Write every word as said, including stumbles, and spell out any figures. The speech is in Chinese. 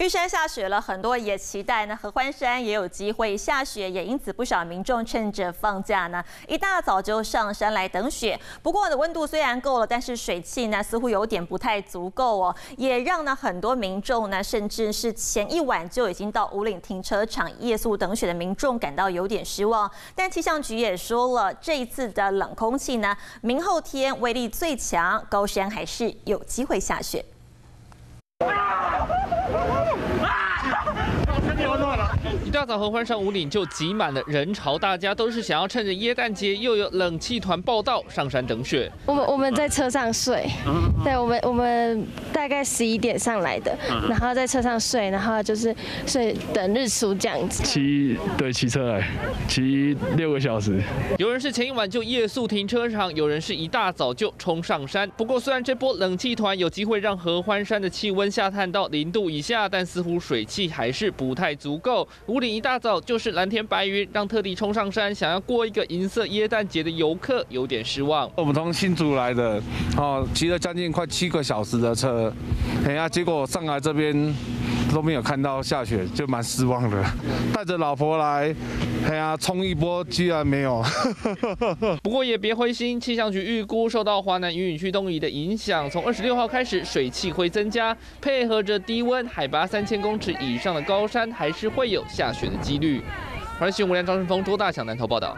玉山下雪了，很多也期待呢合欢山也有机会下雪，也因此不少民众趁着放假呢一大早就上山来等雪。不过呢温度虽然够了，但是水汽呢似乎有点不太足够哦，也让呢很多民众呢甚至是前一晚就已经到武岭停车场夜宿等雪的民众感到有点失望。但气象局也说了，这一次的冷空气呢明后天威力最强，高山还是有机会下雪。 一大早，合欢山五岭就挤满了人潮，大家都是想要趁着耶诞节又有冷气团报到上山等雪。我们我们在车上睡，对，我们我们大概十一点上来的，然后在车上睡，然后就是睡等日出这样子。骑对骑车来，骑六个小时。有人是前一晚就夜宿停车场，有人是一大早就冲上山。不过，虽然这波冷气团有机会让合欢山的气温下探到零度以下，但似乎水汽还是不太足够。 武岭一大早就是蓝天白云，让特地冲上山想要过一个银色耶诞节的游客有点失望。我们从新竹来的，哦，骑了将近快七个小时的车，哎呀，结果上来这边都没有看到下雪，就蛮失望的。带着老婆来，哎呀，冲一波居然没有。不过也别灰心，气象局预估受到华南云雨区东移的影响，从二十六号开始水汽会增加，配合着低温，海拔三千公尺以上的高山还是会有 下雪的几率。而新闻，张顺峰、周大强南投报道。